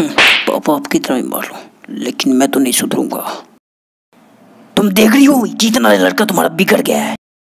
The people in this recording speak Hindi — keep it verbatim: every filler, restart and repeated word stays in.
पापा आपकी तरह ही मार लूं, लेकिन मैं तो नहीं सुधरूंगा। तुम देख रही हो, जितना लड़का तुम्हारा बिगड़ गया है।